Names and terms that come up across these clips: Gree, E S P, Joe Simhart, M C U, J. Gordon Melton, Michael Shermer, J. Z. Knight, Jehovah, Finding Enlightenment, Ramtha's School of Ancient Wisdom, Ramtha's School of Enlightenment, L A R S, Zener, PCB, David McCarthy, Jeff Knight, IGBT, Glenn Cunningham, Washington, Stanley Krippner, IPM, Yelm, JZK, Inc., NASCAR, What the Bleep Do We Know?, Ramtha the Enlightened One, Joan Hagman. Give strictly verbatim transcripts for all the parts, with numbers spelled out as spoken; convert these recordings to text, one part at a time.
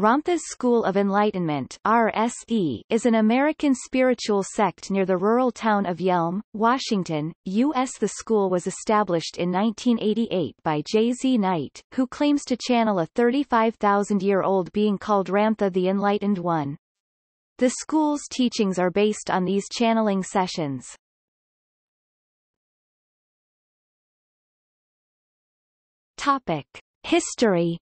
Ramtha's School of Enlightenment (R S E) is an American spiritual sect near the rural town of Yelm, Washington, U S The school was established in nineteen eighty-eight by J. Z. Knight, who claims to channel a thirty-five thousand year old being called Ramtha the Enlightened One. The school's teachings are based on these channeling sessions. Topic: History.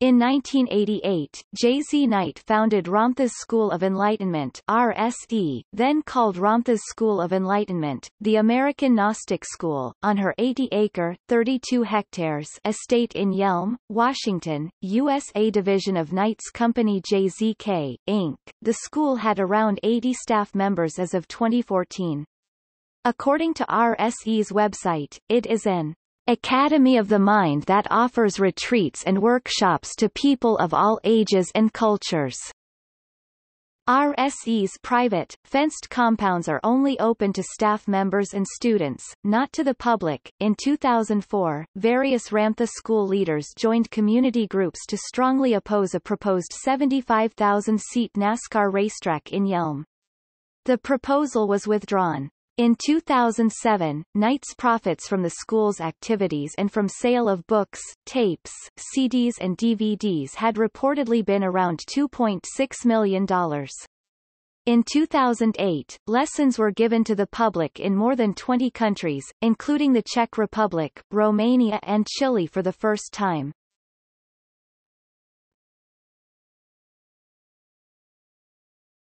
In nineteen eighty-eight, J. Z. Knight founded Ramtha's School of Enlightenment (R S E), then called Ramtha's School of Enlightenment, the American Gnostic School, on her eighty acre (thirty-two hectares) estate in Yelm, Washington, U S A. Division of Knight's company J Z K, Incorporated. The school had around eighty staff members as of twenty fourteen. According to R S E's website, it is an Academy of the Mind that offers retreats and workshops to people of all ages and cultures. R S E's private, fenced compounds are only open to staff members and students, not to the public. In two thousand four, various Ramtha school leaders joined community groups to strongly oppose a proposed seventy-five thousand seat NASCAR racetrack in Yelm. The proposal was withdrawn. In two thousand seven, Knight's profits from the school's activities and from sale of books, tapes, C Ds and D V Ds had reportedly been around two point six million dollars. In two thousand eight, lessons were given to the public in more than twenty countries, including the Czech Republic, Romania and Chile for the first time.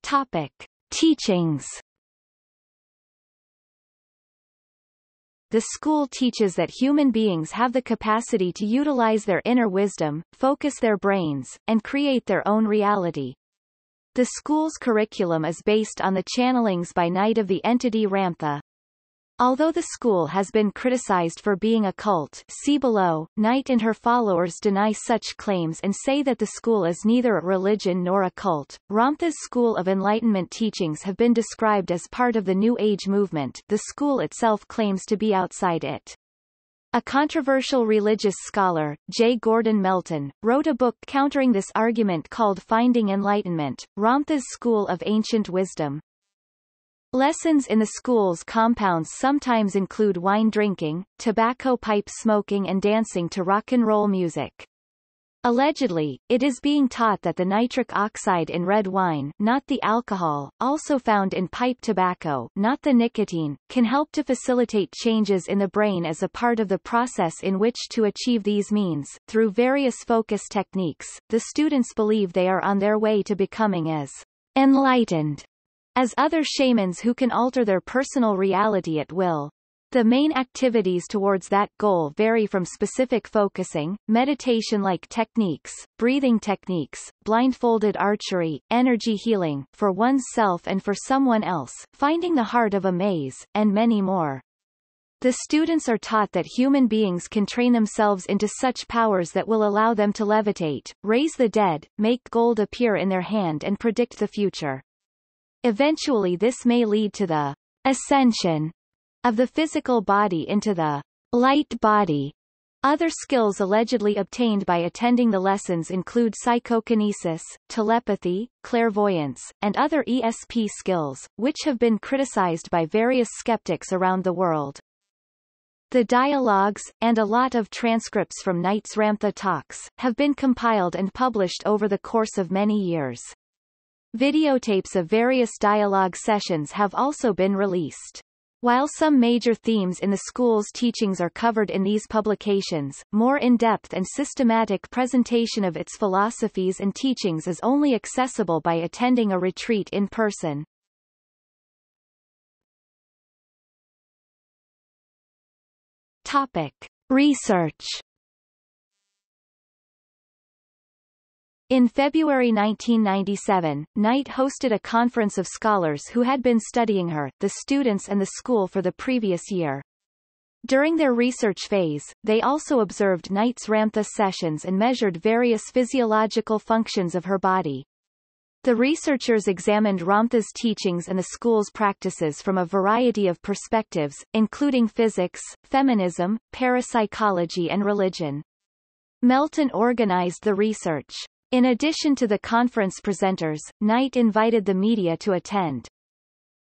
Topic: Teachings. The school teaches that human beings have the capacity to utilize their inner wisdom, focus their brains, and create their own reality. The school's curriculum is based on the channelings by Knight of the entity Ramtha. Although the school has been criticized for being a cult, see below, Knight and her followers deny such claims and say that the school is neither a religion nor a cult. Ramtha's School of Enlightenment teachings have been described as part of the New Age movement. The school itself claims to be outside it. A controversial religious scholar, J. Gordon Melton, wrote a book countering this argument called Finding Enlightenment, Ramtha's School of Ancient Wisdom. Lessons in the school's compounds sometimes include wine drinking, tobacco pipe smoking and dancing to rock and roll music. Allegedly, it is being taught that the nitric oxide in red wine, not the alcohol, also found in pipe tobacco, not the nicotine, can help to facilitate changes in the brain as a part of the process in which to achieve these means. Through various focus techniques, the students believe they are on their way to becoming as enlightened as other shamans who can alter their personal reality at will. The main activities towards that goal vary from specific focusing, meditation-like techniques, breathing techniques, blindfolded archery, energy healing, for oneself and for someone else, finding the heart of a maze, and many more. The students are taught that human beings can train themselves into such powers that will allow them to levitate, raise the dead, make gold appear in their hand and predict the future. Eventually this may lead to the ascension of the physical body into the light body. Other skills allegedly obtained by attending the lessons include psychokinesis, telepathy, clairvoyance, and other E S P skills, which have been criticized by various skeptics around the world. The dialogues, and a lot of transcripts from Knight's Ramtha talks, have been compiled and published over the course of many years. Videotapes of various dialogue sessions have also been released. While some major themes in the school's teachings are covered in these publications, more in-depth and systematic presentation of its philosophies and teachings is only accessible by attending a retreat in person. Topic: Research. In February nineteen ninety-seven, Knight hosted a conference of scholars who had been studying her, the students and the school for the previous year. During their research phase, they also observed Knight's Ramtha sessions and measured various physiological functions of her body. The researchers examined Ramtha's teachings and the school's practices from a variety of perspectives, including physics, feminism, parapsychology and religion. Melton organized the research. In addition to the conference presenters, Knight invited the media to attend.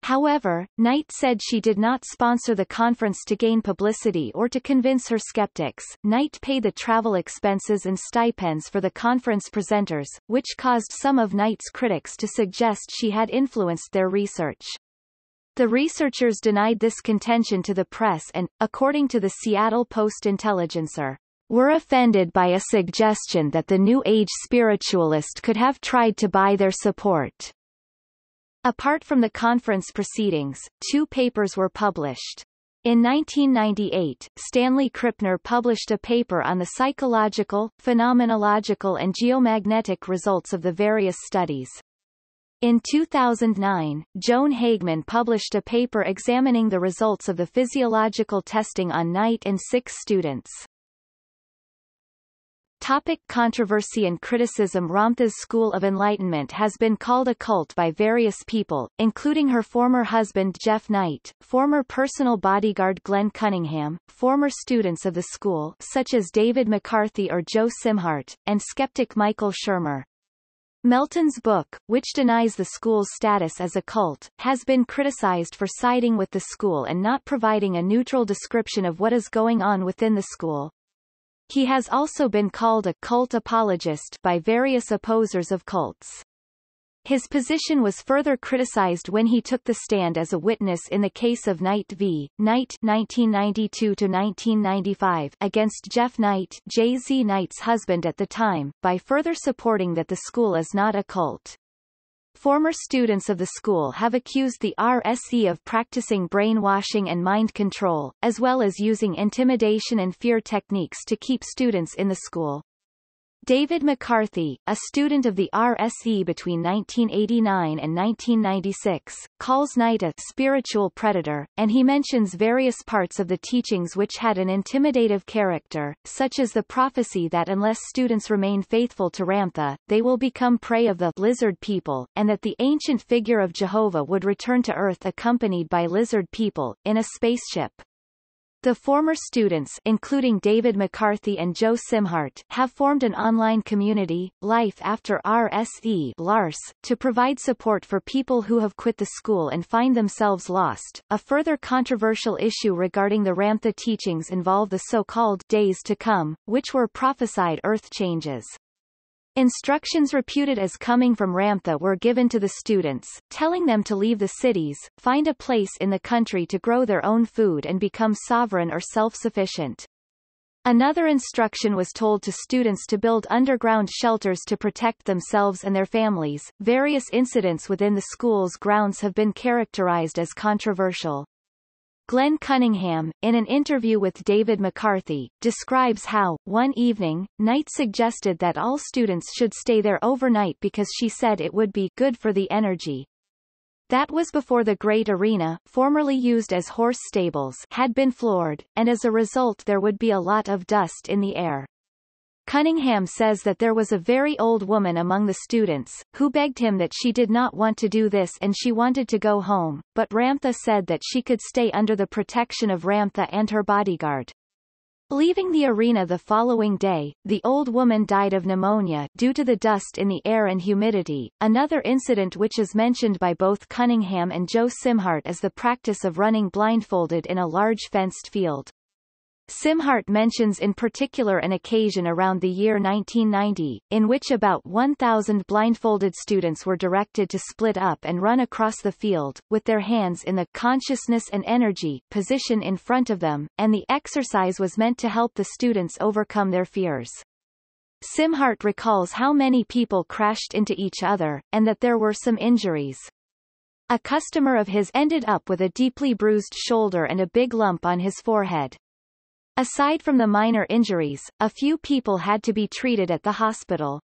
However, Knight said she did not sponsor the conference to gain publicity or to convince her skeptics. Knight paid the travel expenses and stipends for the conference presenters, which caused some of Knight's critics to suggest she had influenced their research. The researchers denied this contention to the press and, according to the Seattle Post-Intelligencer, were offended by a suggestion that the New Age spiritualist could have tried to buy their support. Apart from the conference proceedings, two papers were published. In nineteen ninety-eight, Stanley Krippner published a paper on the psychological, phenomenological and geomagnetic results of the various studies. In two thousand nine, Joan Hagman published a paper examining the results of the physiological testing on Knight and six students. Topic: controversy and criticism. Ramtha's School of Enlightenment has been called a cult by various people, including her former husband Jeff Knight, former personal bodyguard Glenn Cunningham, former students of the school such as David McCarthy or Joe Simhart, and skeptic Michael Shermer. Melton's book, which denies the school's status as a cult, has been criticized for siding with the school and not providing a neutral description of what is going on within the school. He has also been called a cult apologist by various opposers of cults. His position was further criticized when he took the stand as a witness in the case of Knight v. Knight nineteen ninety-two to nineteen ninety-five against Jeff Knight, J. Z. Knight's husband at the time, by further supporting that the school is not a cult. Former students of the school have accused the R S E of practicing brainwashing and mind control, as well as using intimidation and fear techniques to keep students in the school. David McCarthy, a student of the R S E between nineteen eighty-nine and nineteen ninety-six, calls Knight a spiritual predator, and he mentions various parts of the teachings which had an intimidative character, such as the prophecy that unless students remain faithful to Ramtha, they will become prey of the lizard people, and that the ancient figure of Jehovah would return to Earth accompanied by lizard people, in a spaceship. The former students, including David McCarthy and Joe Simhart, have formed an online community, Life After R S E (L A R S), to provide support for people who have quit the school and find themselves lost. A further controversial issue regarding the Ramtha teachings involve the so-called days to come, which were prophesied earth changes. Instructions reputed as coming from Ramtha were given to the students, telling them to leave the cities, find a place in the country to grow their own food and become sovereign or self-sufficient. Another instruction was told to students to build underground shelters to protect themselves and their families. Various incidents within the school's grounds have been characterized as controversial. Glenn Cunningham, in an interview with David McCarthy, describes how, one evening, Knight suggested that all students should stay there overnight because she said it would be good for the energy. That was before the great arena, formerly used as horse stables, had been floored, and as a result there would be a lot of dust in the air. Cunningham says that there was a very old woman among the students, who begged him that she did not want to do this and she wanted to go home, but Ramtha said that she could stay under the protection of Ramtha and her bodyguard. Leaving the arena the following day, the old woman died of pneumonia due to the dust in the air and humidity. Another incident which is mentioned by both Cunningham and Joe Simhart is the practice of running blindfolded in a large fenced field. Simhart mentions in particular an occasion around the year nineteen ninety, in which about one thousand blindfolded students were directed to split up and run across the field, with their hands in the consciousness and energy position in front of them, and the exercise was meant to help the students overcome their fears. Simhart recalls how many people crashed into each other, and that there were some injuries. A customer of his ended up with a deeply bruised shoulder and a big lump on his forehead. Aside from the minor injuries, a few people had to be treated at the hospital.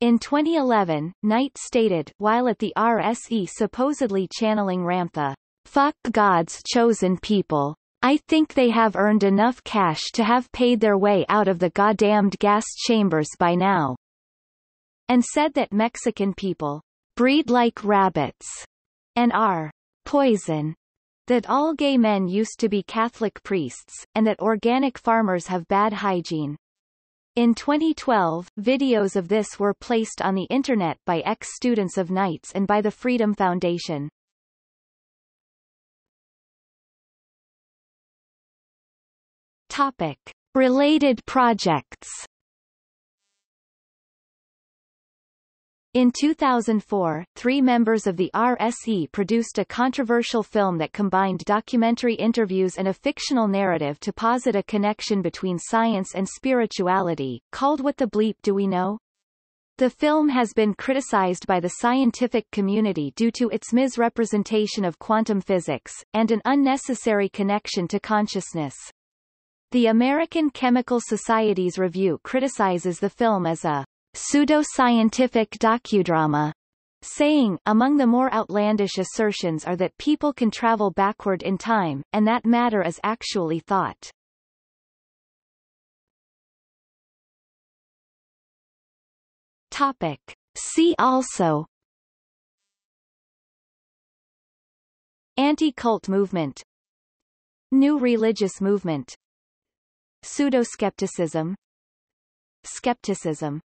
In twenty eleven, Knight stated, while at the R S E supposedly channeling Ramtha, "Fuck God's chosen people. I think they have earned enough cash to have paid their way out of the goddamned gas chambers by now," and said that Mexican people breed like rabbits and are poison. That all gay men used to be Catholic priests, and that organic farmers have bad hygiene. In twenty twelve, videos of this were placed on the Internet by ex-students of Knight's and by the Freedom Foundation. Topic. Related projects. In two thousand four, three members of the R S E produced a controversial film that combined documentary interviews and a fictional narrative to posit a connection between science and spirituality, called What the Bleep Do We Know? The film has been criticized by the scientific community due to its misrepresentation of quantum physics, and an unnecessary connection to consciousness. The American Chemical Society's review criticizes the film as a pseudo-scientific docudrama, saying, among the more outlandish assertions are that people can travel backward in time, and that matter is actually thought. Topic. See also: Anti-cult movement, New religious movement, Pseudoskepticism, Skepticism.